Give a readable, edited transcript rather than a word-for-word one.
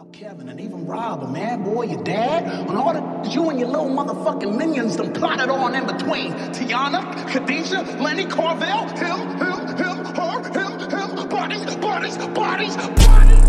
about Kevin and even Rob, a mad boy, your dad, and all that you and your little motherfucking minions done plotted on in between. Tiana, Khadijah, Lenny, Carvel, him, her, him, bodies, bodies, bodies, bodies.